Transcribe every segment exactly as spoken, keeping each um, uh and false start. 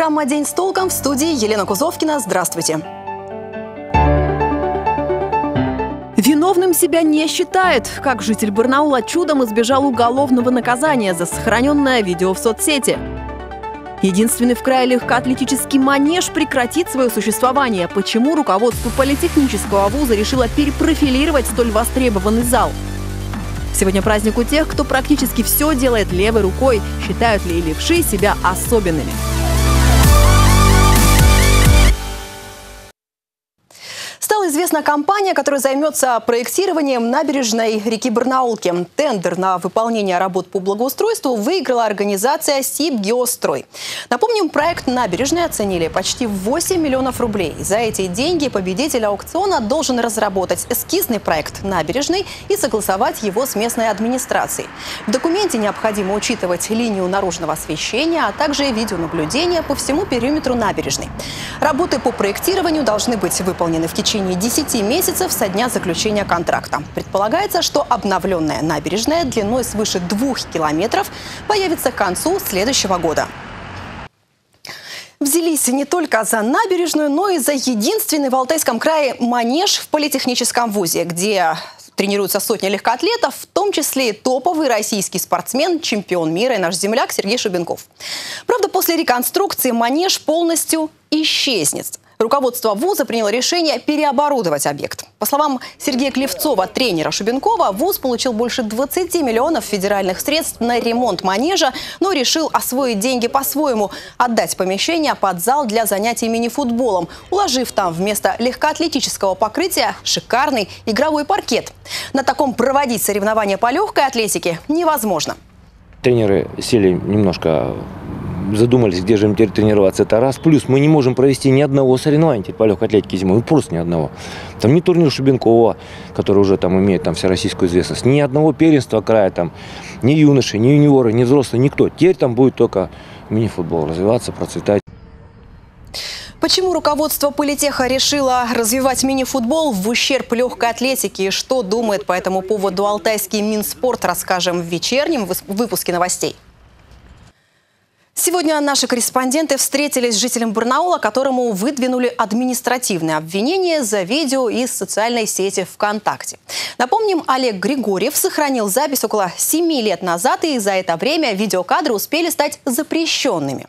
Программа «День с толком», в студии Елена Кузовкина. Здравствуйте. Виновным себя не считает. Как житель Барнаула чудом избежал уголовного наказания за сохраненное видео в соцсети. Единственный в крае легкоатлетический манеж прекратит свое существование. Почему руководство политехнического вуза решило перепрофилировать столь востребованный зал? Сегодня праздник у тех, кто практически все делает левой рукой. Считают ли левши себя особенными? Стала известна компания, которая займется проектированием набережной реки Барнаулки. Тендер на выполнение работ по благоустройству выиграла организация «Сип-Геострой». Напомним, проект набережной оценили почти в восемь миллионов рублей. За эти деньги победитель аукциона должен разработать эскизный проект набережной и согласовать его с местной администрацией. В документе необходимо учитывать линию наружного освещения, а также видеонаблюдение по всему периметру набережной. Работы по проектированию должны быть выполнены в течение В течение десяти месяцев со дня заключения контракта. Предполагается, что обновленная набережная длиной свыше двух километров появится к концу следующего года. Взялись не только за набережную, но и за единственный в Алтайском крае манеж в политехническом вузе, где тренируются сотни легкоатлетов, в том числе и топовый российский спортсмен, чемпион мира и наш земляк Сергей Шубенков. Правда, после реконструкции манеж полностью исчезнет. Руководство вуза приняло решение переоборудовать объект. По словам Сергея Клевцова, тренера Шубенкова, вуз получил больше двадцати миллионов федеральных средств на ремонт манежа, но решил освоить деньги по-своему, отдать помещение под зал для занятий мини-футболом, уложив там вместо легкоатлетического покрытия шикарный игровой паркет. На таком проводить соревнования по легкой атлетике невозможно. Тренеры сели немножко... задумались, где же им теперь тренироваться, это раз. Плюс мы не можем провести ни одного соревнования по легкой атлетике зимой, ну, просто ни одного. Там ни турнир Шубенкова, который уже там имеет там всероссийскую известность, ни одного первенства края, там, ни юноши, ни юниоры, ни взрослые, никто. Теперь там будет только мини-футбол развиваться, процветать. Почему руководство политеха решило развивать мини-футбол в ущерб легкой атлетике и что думает по этому поводу алтайский Минспорт, расскажем в вечернем выпуске новостей. Сегодня наши корреспонденты встретились с жителем Барнаула, которому выдвинули административное обвинение за видео из социальной сети ВКонтакте. Напомним, Олег Григорьев сохранил запись около семи лет назад, и за это время видеокадры успели стать запрещенными.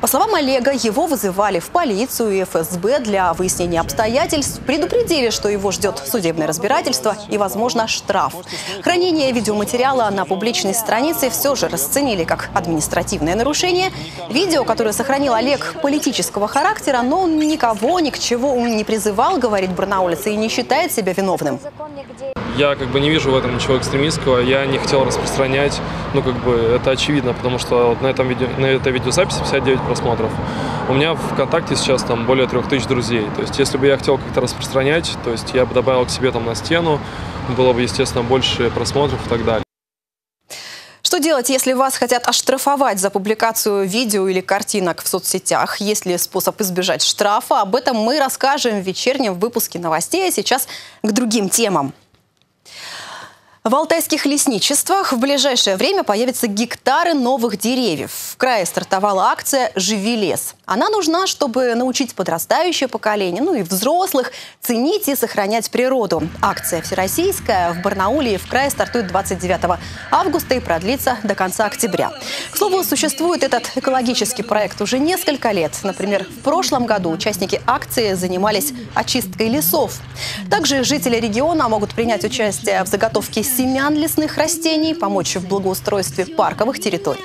По словам Олега, его вызывали в полицию и эф эс бэ для выяснения обстоятельств, предупредили, что его ждет судебное разбирательство и, возможно, штраф. Хранение видеоматериала на публичной странице все же расценили как административное нарушение. Видео, которое сохранил Олег, политического характера, но он никого, ни к чего не призывал, говорит барнаулец, и не считает себя виновным. Я как бы не вижу в этом ничего экстремистского, я не хотел распространять, ну как бы это очевидно, потому что вот на, этом видео, на этой видеозаписи пятьдесят девять просмотров. У меня в ВКонтакте сейчас там более трех тысяч друзей, то есть если бы я хотел как-то распространять, то есть я бы добавил к себе там на стену, было бы естественно больше просмотров и так далее. Что делать, если вас хотят оштрафовать за публикацию видео или картинок в соцсетях? Есть ли способ избежать штрафа? Об этом мы расскажем в вечернем выпуске новостей, а сейчас к другим темам. В алтайских лесничествах в ближайшее время появятся гектары новых деревьев. В крае стартовала акция «Живи лес». Она нужна, чтобы научить подрастающее поколение, ну и взрослых, ценить и сохранять природу. Акция всероссийская, в Барнауле и в крае стартует двадцать девятого августа и продлится до конца октября. К слову, существует этот экологический проект уже несколько лет. Например, в прошлом году участники акции занимались очисткой лесов. Также жители региона могут принять участие в заготовке семян лесных растений, помочь в благоустройстве парковых территорий.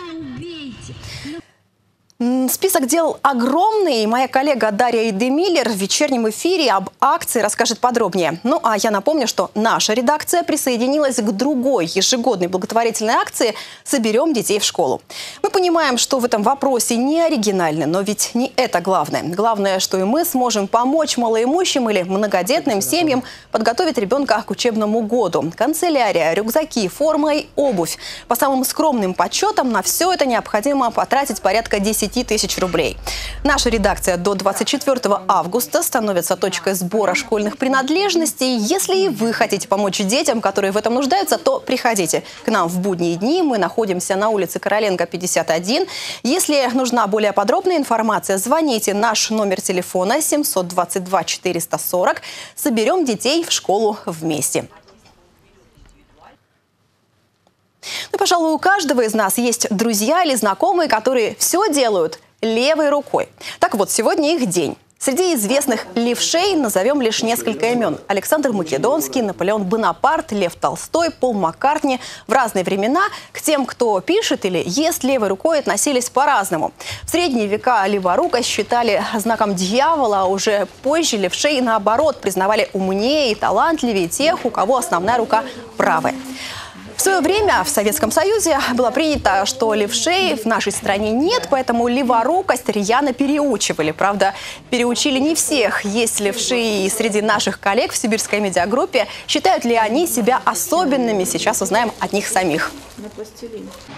Список дел огромный. Моя коллега Дарья Идемиллер в вечернем эфире об акции расскажет подробнее. Ну а я напомню, что наша редакция присоединилась к другой ежегодной благотворительной акции «Соберем детей в школу». Мы понимаем, что в этом вопросе не оригинально, но ведь не это главное. Главное, что и мы сможем помочь малоимущим или многодетным семьям подготовить ребенка к учебному году. Канцелярия, рюкзаки, форма и обувь. По самым скромным подсчетам на все это необходимо потратить порядка десяти десяти тысяч рублей. Наша редакция до двадцать четвёртого августа становится точкой сбора школьных принадлежностей. Если и вы хотите помочь детям, которые в этом нуждаются, то приходите к нам в будние дни. Мы находимся на улице Короленко, пятьдесят один. Если нужна более подробная информация, звоните. Наш номер телефона семь два два четыре четыре ноль. Соберем детей в школу вместе. Ну, пожалуй, у каждого из нас есть друзья или знакомые, которые все делают левой рукой. Так вот, сегодня их день. Среди известных левшей назовем лишь несколько имен. Александр Македонский, Наполеон Бонапарт, Лев Толстой, Пол Маккартни. В разные времена к тем, кто пишет или ест левой рукой, относились по-разному. В средние века леворукость считали знаком дьявола, а уже позже левшей, наоборот, признавали умнее и талантливее тех, у кого основная рука правая. В свое время в Советском Союзе было принято, что левшей в нашей стране нет, поэтому леворукость рьяно переучивали. Правда, переучили не всех. Есть левши и среди наших коллег в сибирской медиагруппе. Считают ли они себя особенными? Сейчас узнаем от них самих.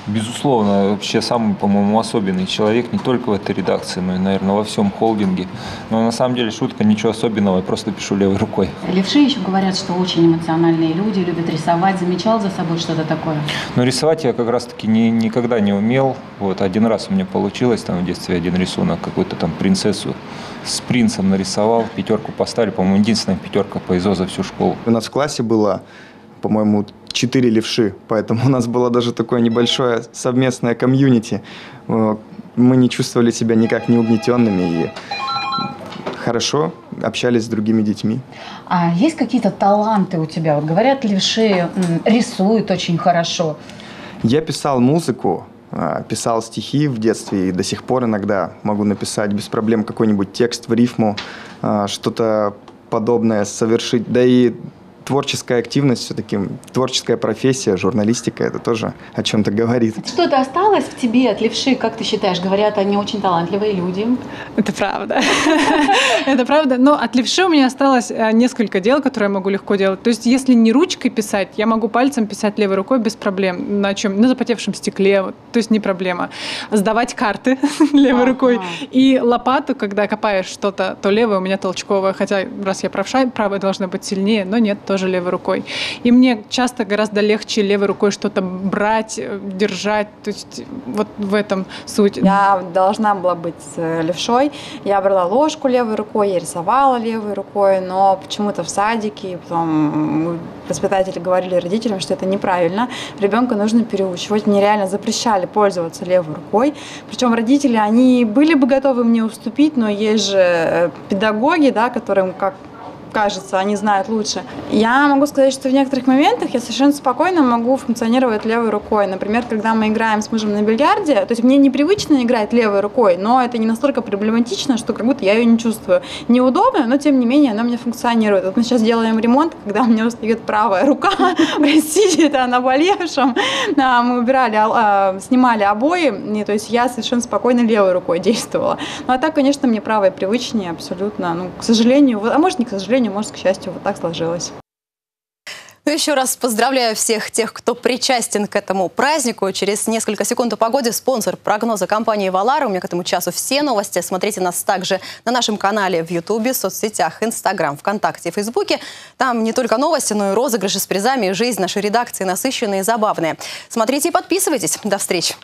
Безусловно, вообще самый, по-моему, особенный человек не только в этой редакции, но и, наверное, во всем холдинге. Но на самом деле шутка, ничего особенного, я просто пишу левой рукой. Левши еще говорят, что очень эмоциональные люди, любят рисовать. Замечал за собой что-то такое? Ну, рисовать я как раз-таки не, никогда не умел. Вот один раз у меня получилось, там в детстве один рисунок, какую-то там принцессу с принцем нарисовал, пятерку поставили, по-моему, единственная пятерка по ИЗО за всю школу. У нас в классе было, по-моему, четыре левши, поэтому у нас было даже такое небольшое совместное комьюнити. Мы не чувствовали себя никак не угнетенными и хорошо общались с другими детьми. А есть какие-то таланты у тебя? Вот говорят, левши рисуют очень хорошо. Я писал музыку, писал стихи в детстве и до сих пор иногда могу написать без проблем какой-нибудь текст в рифму, что-то подобное совершить. Да и творческая активность, все-таки творческая профессия, журналистика, это тоже о чем-то говорит. Что-то осталось в тебе от левши, как ты считаешь? Говорят, они очень талантливые люди. Это правда. Это правда. Но от левши у меня осталось несколько дел, которые я могу легко делать. То есть, если не ручкой писать, я могу пальцем писать левой рукой без проблем. На чем? На запотевшем стекле. То есть, не проблема. Сдавать карты левой рукой. И лопату, когда копаешь что-то, то левая у меня толчковая. Хотя, раз я правша, правая должна быть сильнее, но нет, тоже левой рукой. И мне часто гораздо легче левой рукой что-то брать, держать. То есть вот в этом суть. Я должна была быть левшой. Я брала ложку левой рукой, я рисовала левой рукой, но почему-то в садике, и потом воспитатели говорили родителям, что это неправильно. Ребенка нужно переучивать. Мне реально запрещали пользоваться левой рукой. Причем родители, они были бы готовы мне уступить, но есть же педагоги, да, которым как кажется, они знают лучше. Я могу сказать, что в некоторых моментах я совершенно спокойно могу функционировать левой рукой. Например, когда мы играем с мужем на бильярде, то есть мне непривычно играть левой рукой, но это не настолько проблематично, что как будто я ее не чувствую. Неудобно, но тем не менее она у меня функционирует. Вот мы сейчас делаем ремонт, когда у меня устает правая рука, простите, это она болевшим. Мы убирали, снимали обои, то есть я совершенно спокойно левой рукой действовала. Ну а так, конечно, мне правая привычнее абсолютно, ну, к сожалению, а может не к сожалению, может, к счастью, вот так сложилось. Ну, еще раз поздравляю всех тех, кто причастен к этому празднику. Через несколько секунд о погоде спонсор прогноза компании «Валары». У меня к этому часу все новости. Смотрите нас также на нашем канале в Ютубе, соцсетях, Инстаграм, ВКонтакте и Фейсбуке. Там не только новости, но и розыгрыши с призами, и жизнь нашей редакции насыщенная и забавная. Смотрите и подписывайтесь. До встречи.